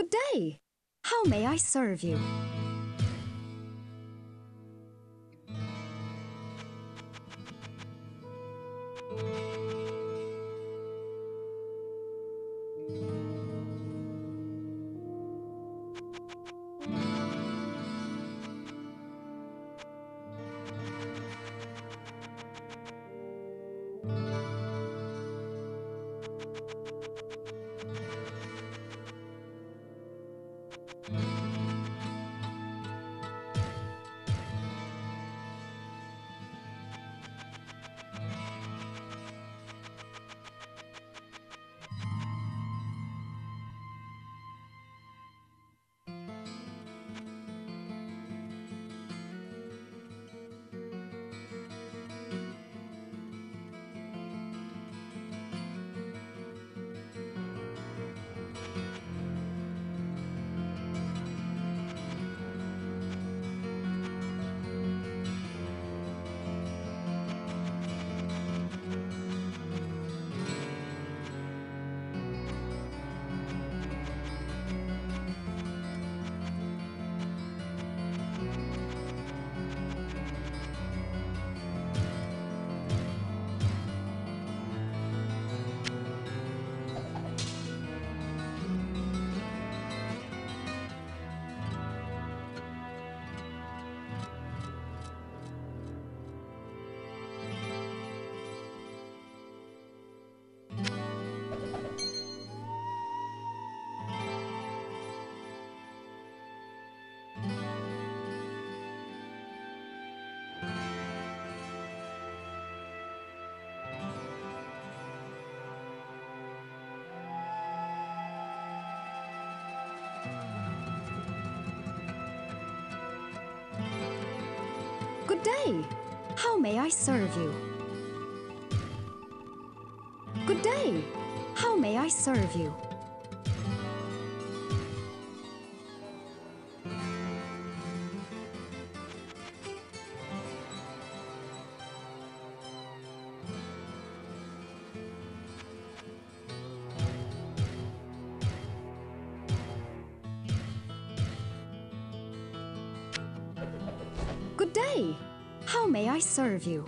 Good day. How may I serve you? Good day. How may I serve you? Good day. How may I serve you? Good day. How may I serve you?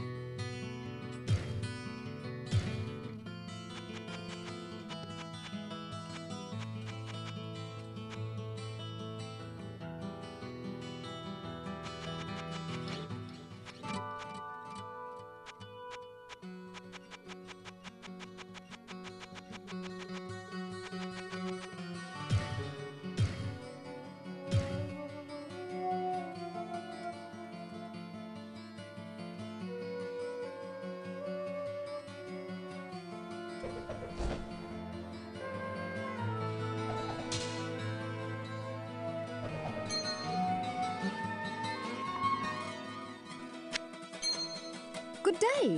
Good day.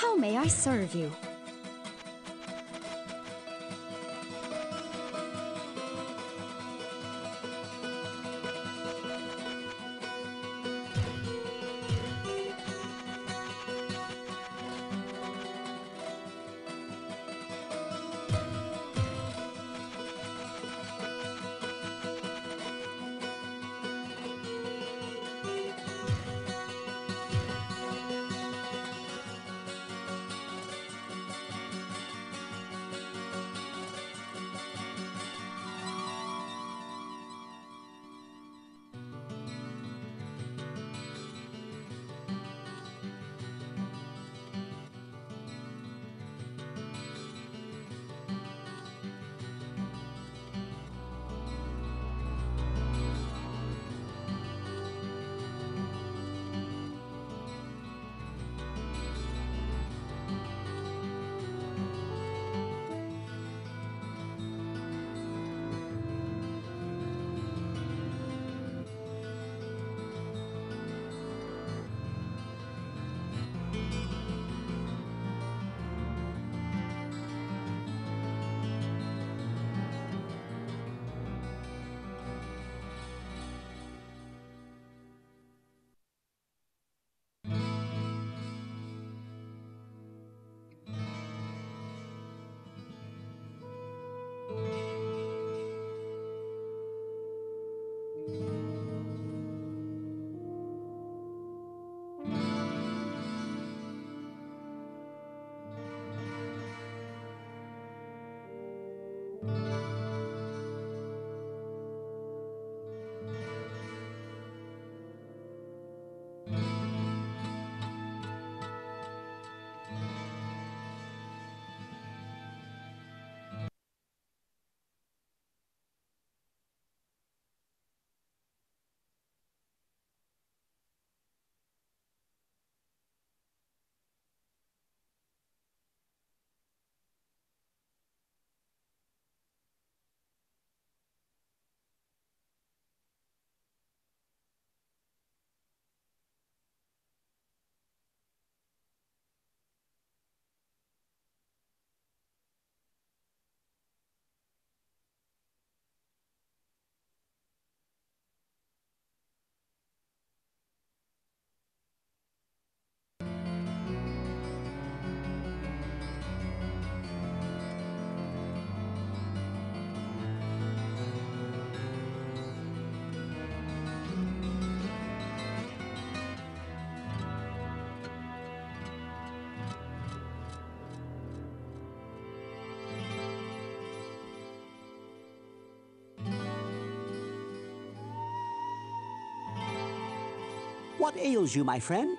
How may I serve you? What ails you, my friend?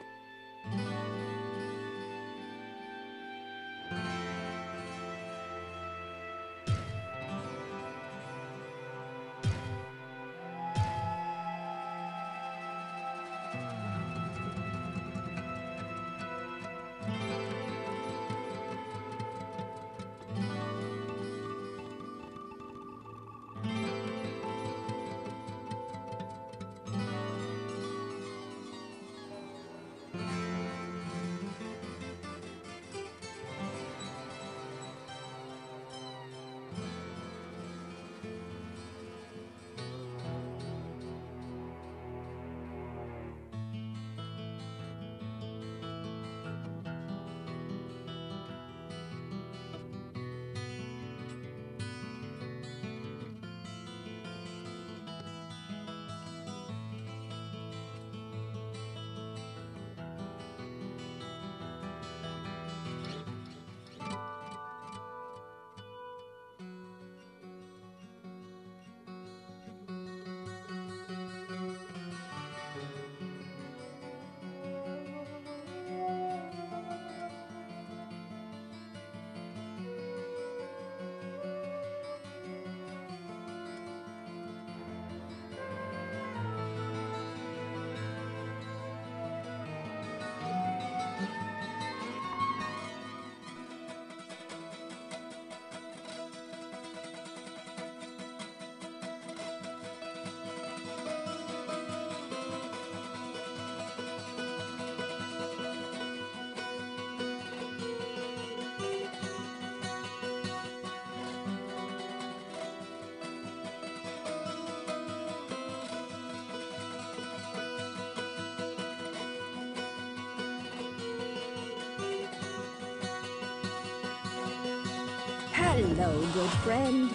Hello, good friend.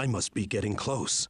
I must be getting close.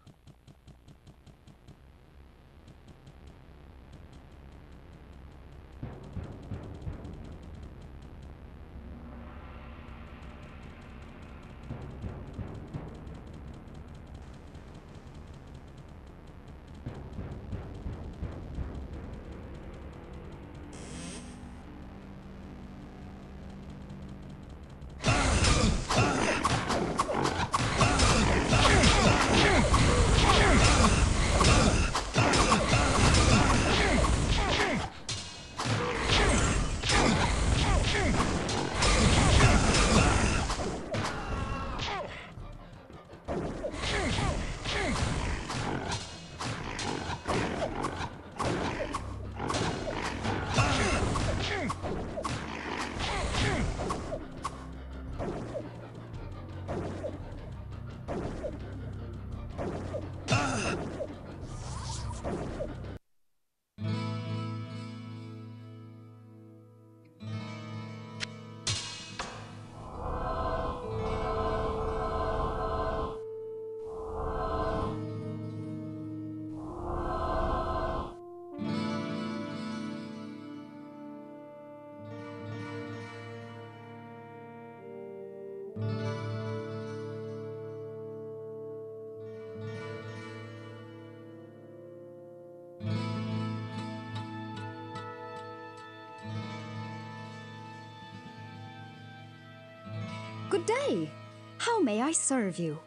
Good day! How may I serve you?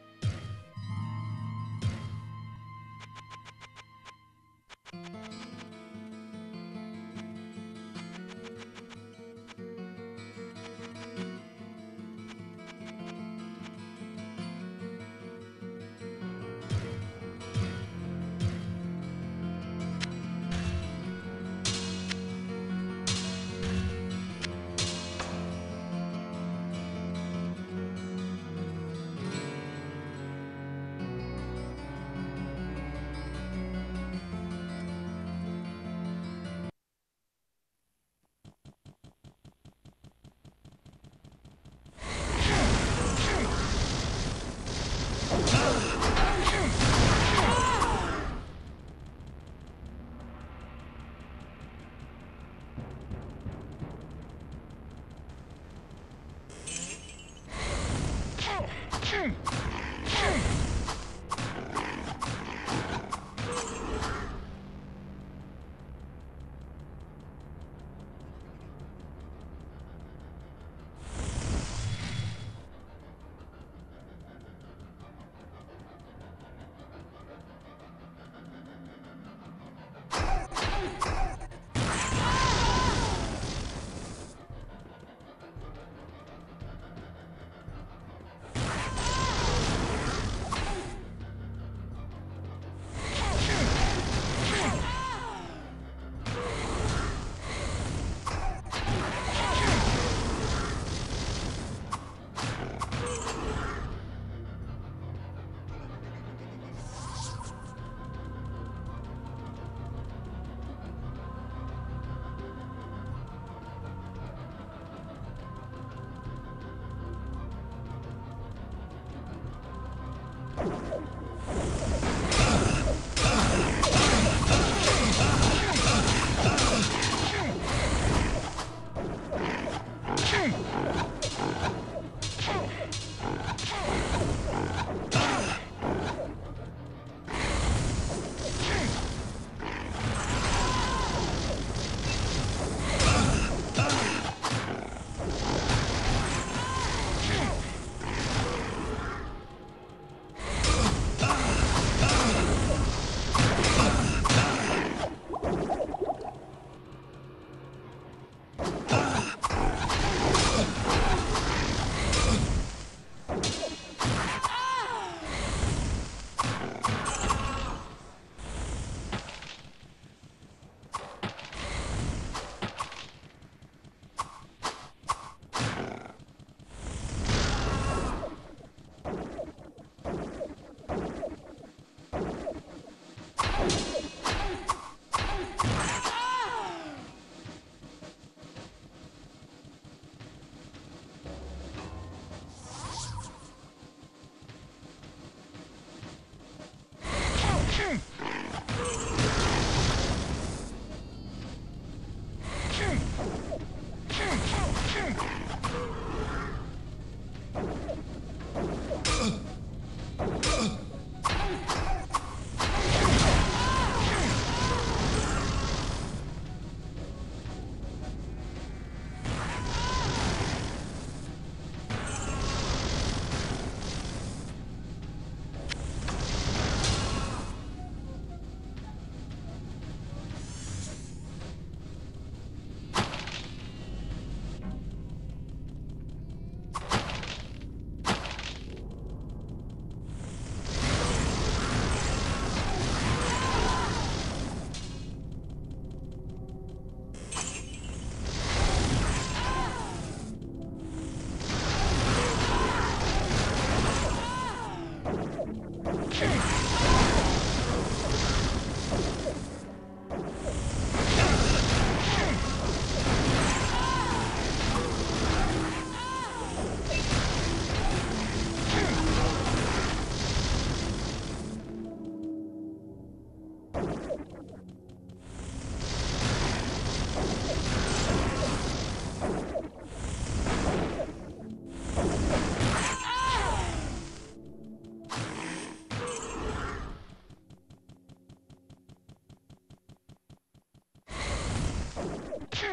I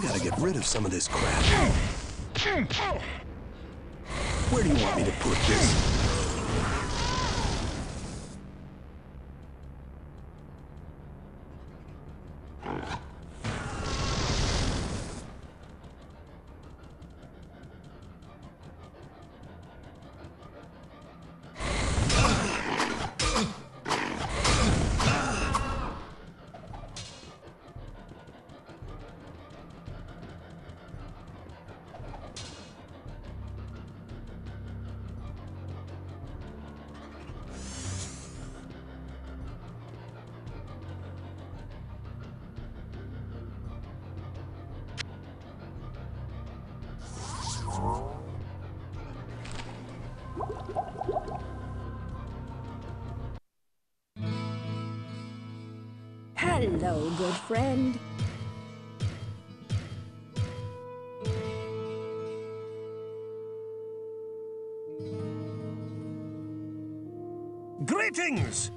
gotta get rid of some of this crap. Where do you want me to put this? Hello, good friend. Greetings!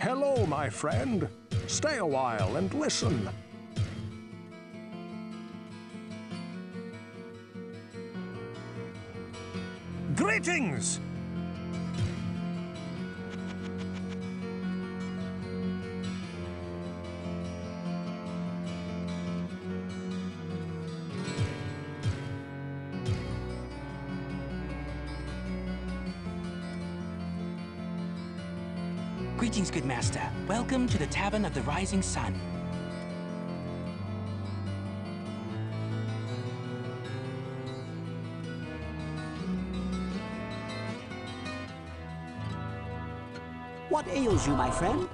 Hello, my friend. Stay a while and listen. Greetings! Greetings, good master. Welcome to the Tavern of the Rising Sun. What ails you, my friend?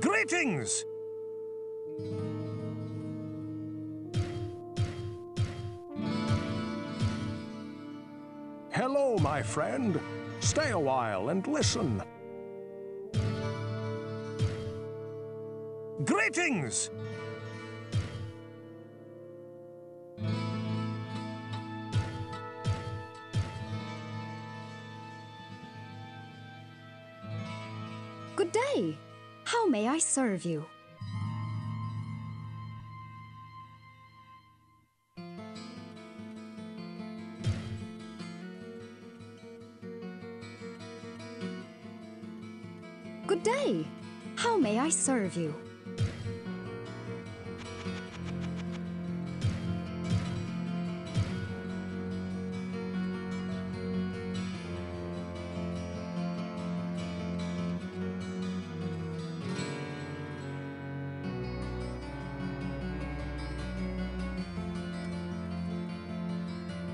Greetings! Hello, my friend. Stay a while and listen. Greetings! Good day. How may I serve you? Good day. How may I serve you?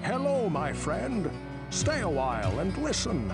Hello, my friend. Stay a while and listen.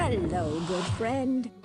Hello, good friend.